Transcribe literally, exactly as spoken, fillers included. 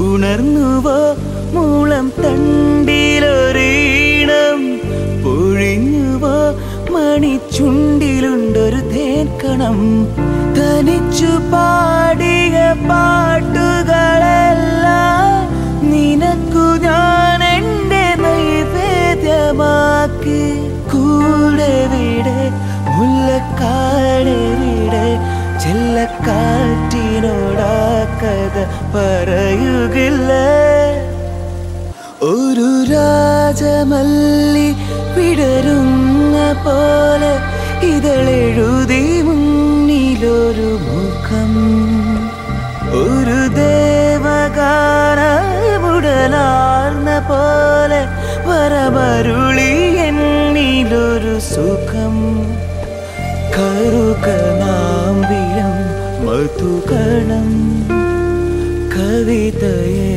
ഉണർന്നുവാ മൂളം തണ്ടിലൊരീണം പൊഴിഞ്ഞുവാ മണിച്ചുണ്ടിലുണ്ടൊരു തേൻകണം തനിച്ചു പാടിയ പാട്ടുകളെല്ലാം നിനക്കു ഞാൻ എൻ്റെ നൈവേദ്യമാക്കി കൂടെ വിടേ മുല്ലക്കാടെവിടെ ചെല്ലക്കാറ്റിനോടാ കഥ പറയുകില്ല ഒരു രാജമല്ലി വിടരുന്ന പോലെ ഇതളെഴുതി മുന്നിലൊരു മുഖം ഒരു ദേവഗാനമുടലാർന്ന പോലെ വരമരുളി എന്നിലൊരു സുഖം കറുകനാമ്പിളം മധുകണം കവിതയെ